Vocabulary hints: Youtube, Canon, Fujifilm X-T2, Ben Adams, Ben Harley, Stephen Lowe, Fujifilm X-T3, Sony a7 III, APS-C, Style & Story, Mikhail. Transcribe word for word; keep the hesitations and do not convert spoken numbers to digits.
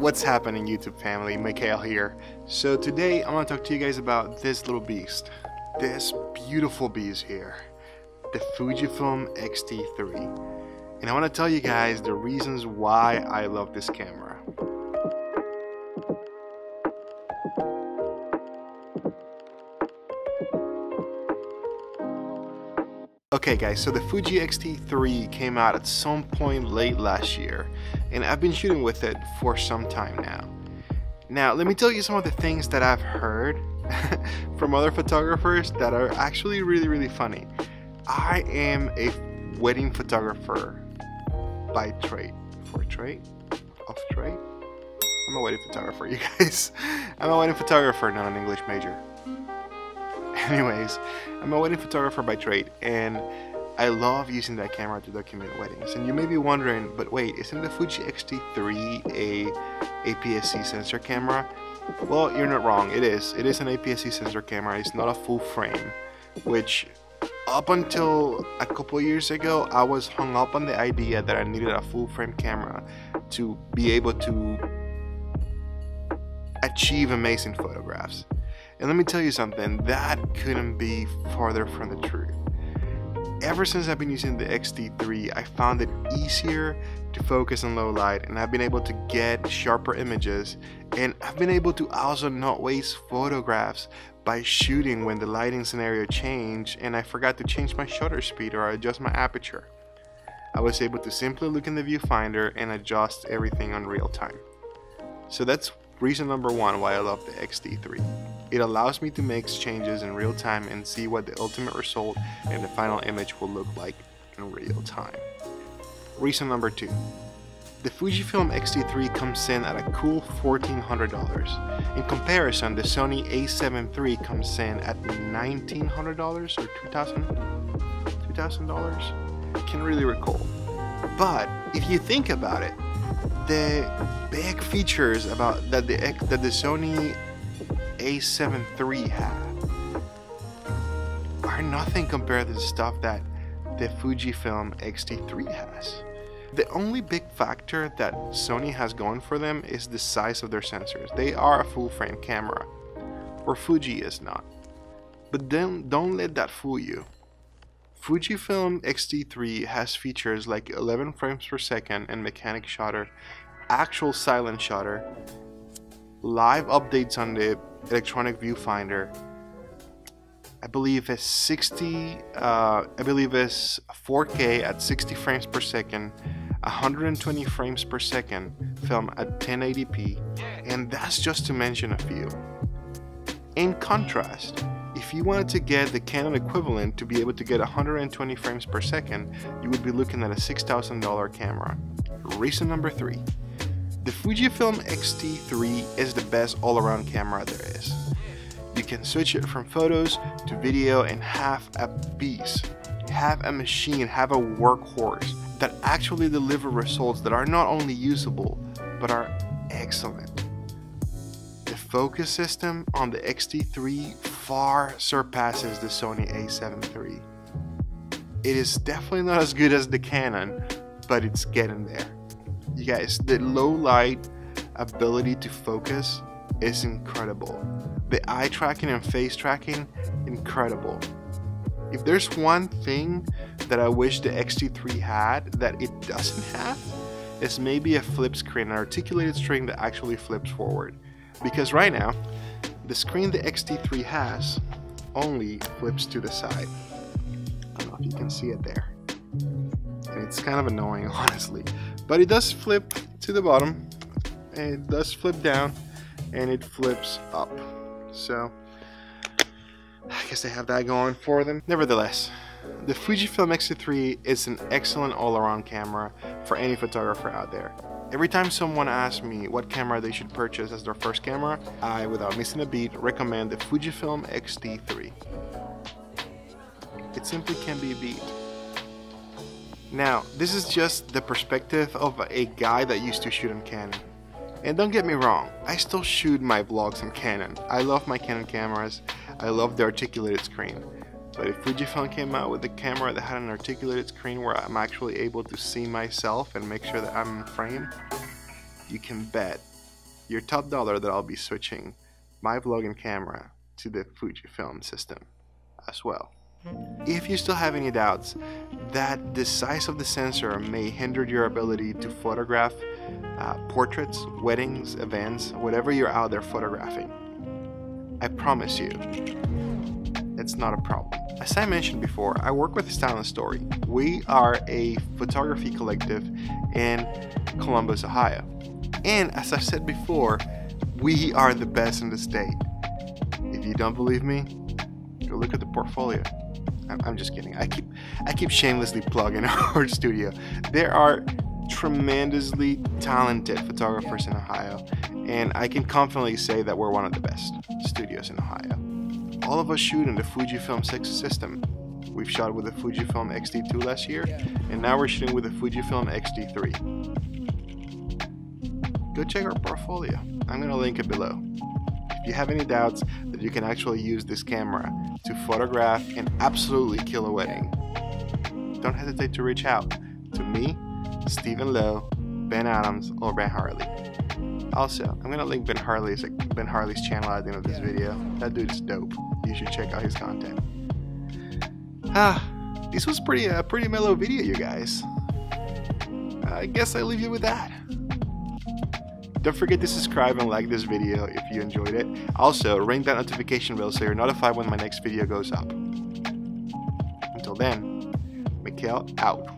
What's happening, YouTube family? Mikhail here. So today I want to talk to you guys about this little beast, this beautiful beast here, the Fujifilm X T three, and I want to tell you guys the reasons why I love this camera. Okay guys, so the Fuji X T three came out at some point late last year, and I've been shooting with it for some time now. Now let me tell you some of the things that I've heard from other photographers that are actually really really funny. I am a wedding photographer by trade, for trade, of trade? I'm a wedding photographer, you guys. I'm a wedding photographer, not an English major. Anyways, I'm a wedding photographer by trade, and I love using that camera to document weddings. And you may be wondering, but wait, isn't the Fuji X T three a A P S C sensor camera? Well, you're not wrong, it is. It is an A P S C sensor camera, it's not a full frame, which up until a couple years ago, I was hung up on the idea that I needed a full frame camera to be able to achieve amazing photographs. And let me tell you something, that couldn't be farther from the truth. Ever since I've been using the X T three, I found it easier to focus on low light, and I've been able to get sharper images, and I've been able to also not waste photographs by shooting when the lighting scenario changed and I forgot to change my shutter speed or adjust my aperture. I was able to simply look in the viewfinder and adjust everything on real time. So that's reason number one why I love the X T three. It allows me to make changes in real time and see what the ultimate result and the final image will look like in real time. Reason number two, the Fujifilm X T three comes in at a cool fourteen hundred dollars. In comparison, the Sony A seven three comes in at nineteen hundred dollars or two thousand dollars, two thousand dollars? I can't really recall. But if you think about it, the big features about that the that the Sony A seven three had are nothing compared to the stuff that the Fujifilm X T three has. The only big factor that Sony has going for them is the size of their sensors. They are a full frame camera, or Fuji is not. But then don't let that fool you. Fujifilm X T three has features like eleven frames per second and mechanic shutter, actual silent shutter, live updates on the electronic viewfinder. I believe it's sixty. Uh, I believe it's four K at sixty frames per second, one hundred twenty frames per second film at ten eighty p, and that's just to mention a few. In contrast, if you wanted to get the Canon equivalent to be able to get one hundred twenty frames per second, you would be looking at a six thousand dollar camera. Reason number three. The Fujifilm X T three is the best all-around camera there is. You can switch it from photos to video and have a beast, have a machine, have a workhorse that actually deliver results that are not only usable, but are excellent. The focus system on the X T three far surpasses the Sony A seven three. It is definitely not as good as the Canon, but it's getting there. You guys, the low light ability to focus is incredible. The eye tracking and face tracking, incredible. If there's one thing that I wish the X T three had that it doesn't have, it's maybe a flip screen, an articulated screen that actually flips forward. Because right now, the screen the X T three has only flips to the side. I don't know if you can see it there. And it's kind of annoying, honestly. But it does flip to the bottom, and it does flip down, and it flips up. So I guess they have that going for them. Nevertheless, the Fujifilm X T three is an excellent all-around camera for any photographer out there. Every time someone asks me what camera they should purchase as their first camera, I, without missing a beat, recommend the Fujifilm X T three. It simply can't be beat. Now, this is just the perspective of a guy that used to shoot on Canon. And don't get me wrong, I still shoot my vlogs on Canon. I love my Canon cameras, I love the articulated screen. But if Fujifilm came out with a camera that had an articulated screen where I'm actually able to see myself and make sure that I'm in frame, you can bet your top dollar that I'll be switching my vlogging camera to the Fujifilm system as well. If you still have any doubts that the size of the sensor may hinder your ability to photograph uh, portraits, weddings, events, whatever you're out there photographing, I promise you, it's not a problem. As I mentioned before, I work with Style and Story. We are a photography collective in Columbus, Ohio. And as I've said before, we are the best in the state. If you don't believe me, go look at the portfolio. I'm just kidding. I keep, I keep shamelessly plugging our studio. There are tremendously talented photographers in Ohio, and I can confidently say that we're one of the best studios in Ohio. All of us shoot in the Fujifilm six system. We've shot with the Fujifilm X T two last year, and now we're shooting with the Fujifilm X T three. Go check our portfolio. I'm gonna link it below. If you have any doubts that you can actually use this camera to photograph and absolutely kill a wedding, don't hesitate to reach out to me, Stephen Lowe, Ben Adams, or Ben Harley. Also, I'm gonna link Ben Harley's like Ben Harley's channel at the end of this video. That dude's dope. You should check out his content. Ah, this was pretty a uh, pretty mellow video, you guys. I guess I leave you with that. Don't forget to subscribe and like this video if you enjoyed it. Also, ring that notification bell so you're notified when my next video goes up. Until then, Mikael out.